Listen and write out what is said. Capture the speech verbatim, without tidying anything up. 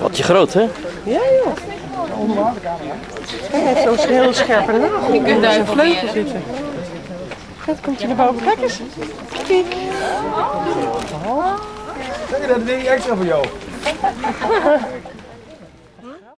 Wat je groot, hè? Ja, joh. Hij heeft zo'n heel scherpe nagel. Je kunt daar in vleugel zitten. Dat komt je naar boven. Kijk eens. Kijk. Dat wil je extra voor jou.